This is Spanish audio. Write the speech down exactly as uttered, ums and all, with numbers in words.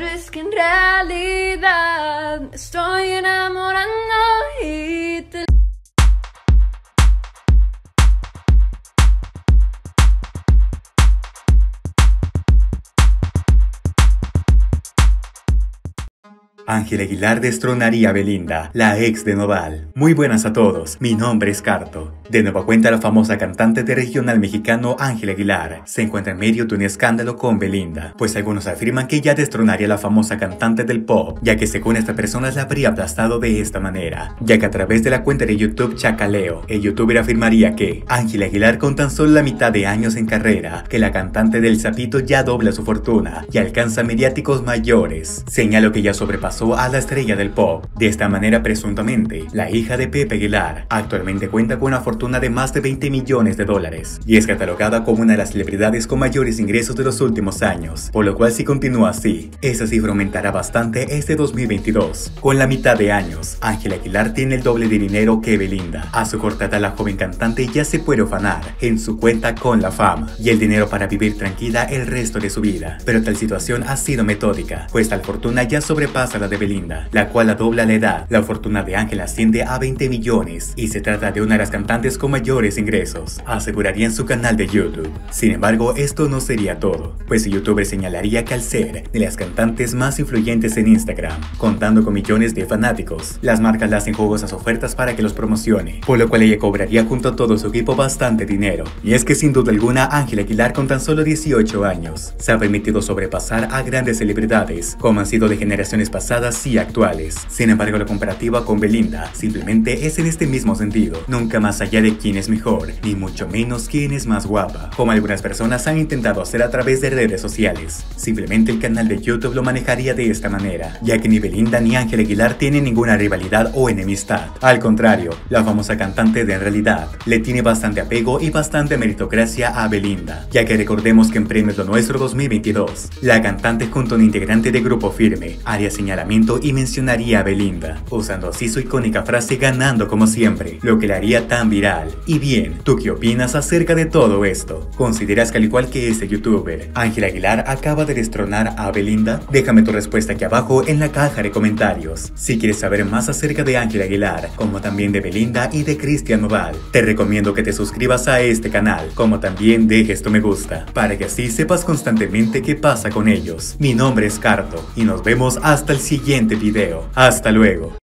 Pero es que en realidad me estoy enamorando y te... Ángela Aguilar destronaría a Belinda, la ex de Nodal. Muy buenas a todos, mi nombre es Carto. De nueva cuenta, la famosa cantante de regional mexicano Ángela Aguilar se encuentra en medio de un escándalo con Belinda, pues algunos afirman que ella destronaría a la famosa cantante del pop, ya que según estas personas la habría aplastado de esta manera, ya que a través de la cuenta de YouTube Chacaleo, el youtuber afirmaría que Ángela Aguilar, con tan solo la mitad de años en carrera, que la cantante del sapito ya dobla su fortuna y alcanza mediáticos mayores. Señaló que ya sobrepasó a la estrella del pop. De esta manera, presuntamente, la hija de Pepe Aguilar actualmente cuenta con una fortuna de más de veinte millones de dólares y es catalogada como una de las celebridades con mayores ingresos de los últimos años, por lo cual si continúa así, esa cifra aumentará bastante este dos mil veintidós. Con la mitad de años, Ángela Aguilar tiene el doble de dinero que Belinda. A su corta edad, la joven cantante ya se puede ufanar en su cuenta con la fama y el dinero para vivir tranquila el resto de su vida, pero tal situación ha sido metódica, pues tal fortuna ya sobrepasa la de Belinda, la cual la dobla la edad. La fortuna de Ángela asciende a veinte millones y se trata de una de las cantantes con mayores ingresos, aseguraría en su canal de YouTube. Sin embargo, esto no sería todo, pues el youtuber señalaría que al ser de las cantantes más influyentes en Instagram, contando con millones de fanáticos, las marcas le hacen jugosas ofertas para que los promocione, por lo cual ella cobraría junto a todo su equipo bastante dinero. Y es que sin duda alguna, Ángela Aguilar, con tan solo dieciocho años, se ha permitido sobrepasar a grandes celebridades, como han sido de generaciones pasadas y actuales. Sin embargo, la comparativa con Belinda simplemente es en este mismo sentido, nunca más allá de quién es mejor, ni mucho menos quién es más guapa, como algunas personas han intentado hacer a través de redes sociales. Simplemente el canal de YouTube lo manejaría de esta manera, ya que ni Belinda ni Ángela Aguilar tienen ninguna rivalidad o enemistad. Al contrario, la famosa cantante de en realidad le tiene bastante apego y bastante meritocracia a Belinda, ya que recordemos que en Premio Lo Nuestro dos mil veintidós, la cantante junto a un integrante de Grupo Firme haría señalamiento y mencionaría a Belinda, usando así su icónica frase "ganando como siempre", lo que la haría tan viral. Y bien, ¿tú qué opinas acerca de todo esto? ¿Consideras que al igual que este youtuber, Ángela Aguilar acaba de destronar a Belinda? Déjame tu respuesta aquí abajo en la caja de comentarios. Si quieres saber más acerca de Ángela Aguilar, como también de Belinda y de Christian Nodal, te recomiendo que te suscribas a este canal, como también dejes tu me gusta, para que así sepas constantemente qué pasa con ellos. Mi nombre es Carto y nos vemos hasta el siguiente siguiente video. Hasta luego.